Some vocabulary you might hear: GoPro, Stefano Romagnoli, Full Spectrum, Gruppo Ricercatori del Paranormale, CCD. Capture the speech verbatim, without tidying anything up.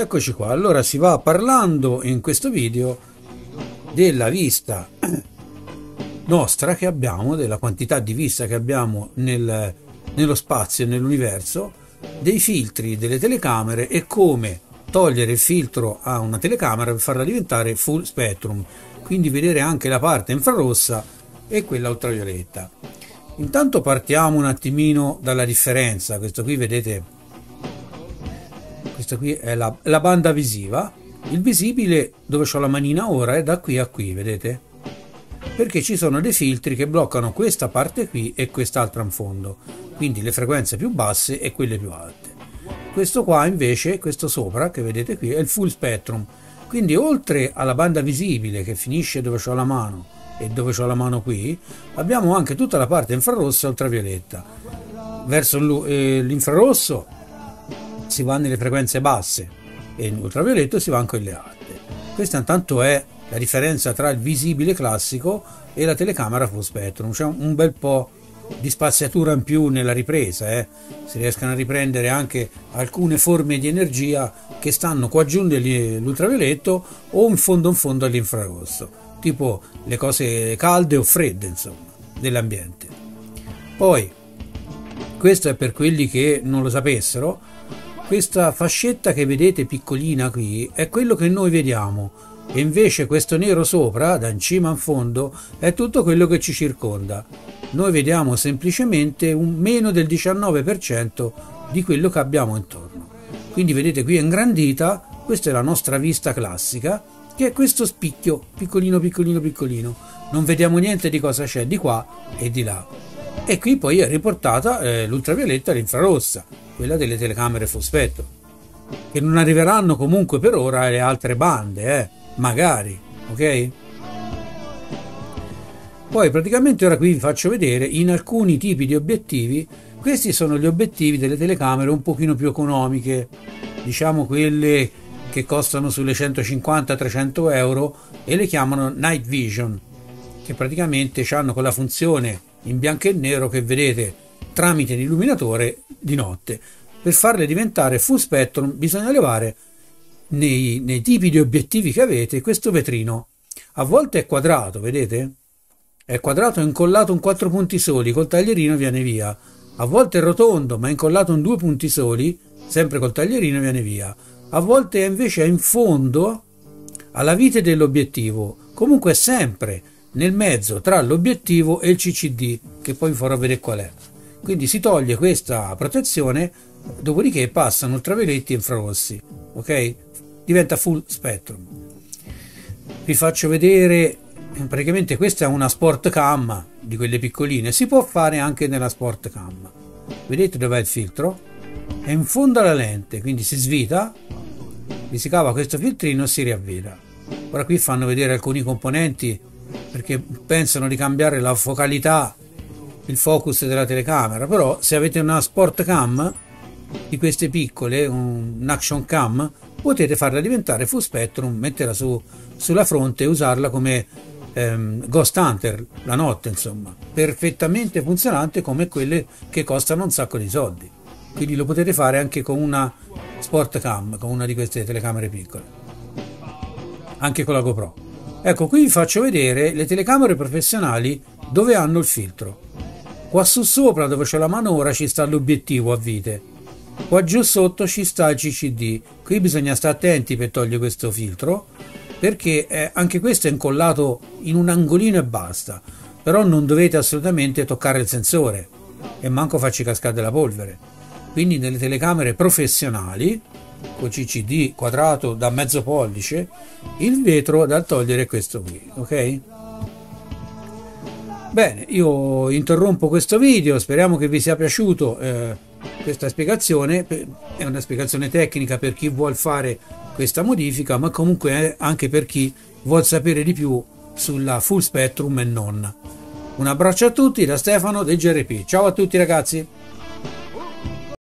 Eccoci qua, allora si va parlando in questo video della vista nostra che abbiamo, della quantità di vista che abbiamo nel, nello spazio e nell'universo, dei filtri delle telecamere e come togliere il filtro a una telecamera per farla diventare full spectrum, quindi vedere anche la parte infrarossa e quella ultravioletta. Intanto partiamo un attimino dalla differenza. Questo qui, vedete, questa qui è la, la banda visiva. Il visibile, dove ho la manina ora, è da qui a qui, vedete? Perché ci sono dei filtri che bloccano questa parte qui e quest'altra in fondo, quindi le frequenze più basse e quelle più alte. Questo qua invece, questo sopra che vedete qui, è il full spectrum, quindi oltre alla banda visibile che finisce dove ho la mano e dove ho la mano qui, abbiamo anche tutta la parte infrarossa e ultravioletta. Verso l'infrarosso si va nelle frequenze basse e in ultravioletto si va anche nelle alte. Questa intanto è la differenza tra il visibile classico e la telecamera full spectrum. C'è un bel po' di spaziatura in più nella ripresa, eh? Si riescono a riprendere anche alcune forme di energia che stanno qua giù nell'ultravioletto o in fondo in fondo all'infrarosso, tipo le cose calde o fredde, insomma, dell'ambiente. Poi questo è per quelli che non lo sapessero. Questa fascetta che vedete piccolina qui è quello che noi vediamo, e invece questo nero sopra, da in cima in fondo, è tutto quello che ci circonda. Noi vediamo semplicemente un meno del diciannove per cento di quello che abbiamo intorno. Quindi vedete qui è ingrandita, questa è la nostra vista classica, che è questo spicchio piccolino piccolino piccolino. Non vediamo niente di cosa c'è di qua e di là. E qui poi è riportata eh, l'ultravioletta e l'infrarossa, quella delle telecamere full spectrum, che non arriveranno comunque per ora alle altre bande, eh? Magari, ok? Poi praticamente ora qui vi faccio vedere in alcuni tipi di obiettivi. Questi sono gli obiettivi delle telecamere un pochino più economiche, diciamo quelle che costano sulle centocinquanta trecento euro, e le chiamano night vision, che praticamente hanno quella funzione in bianco e nero che vedete tramite l'illuminatore di notte. Per farle diventare full spectrum bisogna levare nei, nei tipi di obiettivi che avete questo vetrino. A volte è quadrato, vedete? È quadrato incollato in quattro punti soli, col taglierino viene via. A volte è rotondo ma incollato in due punti soli, sempre col taglierino viene via. A volte invece è in fondo alla vite dell'obiettivo, comunque è sempre nel mezzo tra l'obiettivo e il C C D, che poi vi farò vedere qual è. Quindi si toglie questa protezione, dopodiché passano ultravioletti e infrarossi, ok? Diventa full spectrum. Vi faccio vedere, praticamente questa è una sport cam di quelle piccoline, si può fare anche nella sport cam. Vedete dov'è il filtro? È in fondo alla lente, quindi si svita, vi si cava questo filtrino e si riavvita. Ora qui fanno vedere alcuni componenti perché pensano di cambiare la focalità, il focus della telecamera, però se avete una sport cam di queste piccole, un action cam, potete farla diventare full spectrum, metterla su, sulla fronte e usarla come ehm, ghost hunter la notte, insomma, perfettamente funzionante come quelle che costano un sacco di soldi. Quindi lo potete fare anche con una sport cam, con una di queste telecamere piccole, anche con la GoPro. Ecco, qui vi faccio vedere le telecamere professionali dove hanno il filtro. Qua su sopra, dove c'è la mano ora, ci sta l'obiettivo a vite. Qua giù sotto ci sta il C C D. Qui bisogna stare attenti per togliere questo filtro, perché è, anche questo è incollato in un angolino e basta. Però non dovete assolutamente toccare il sensore e manco farci cascare la polvere. Quindi nelle telecamere professionali con C C D quadrato da mezzo pollice, il vetro da togliere è questo qui, ok? Bene, io interrompo questo video, speriamo che vi sia piaciuto eh, questa spiegazione. È una spiegazione tecnica per chi vuol fare questa modifica, ma comunque anche per chi vuol sapere di più sulla full spectrum e non. Un abbraccio a tutti da Stefano del G R P. Ciao a tutti ragazzi!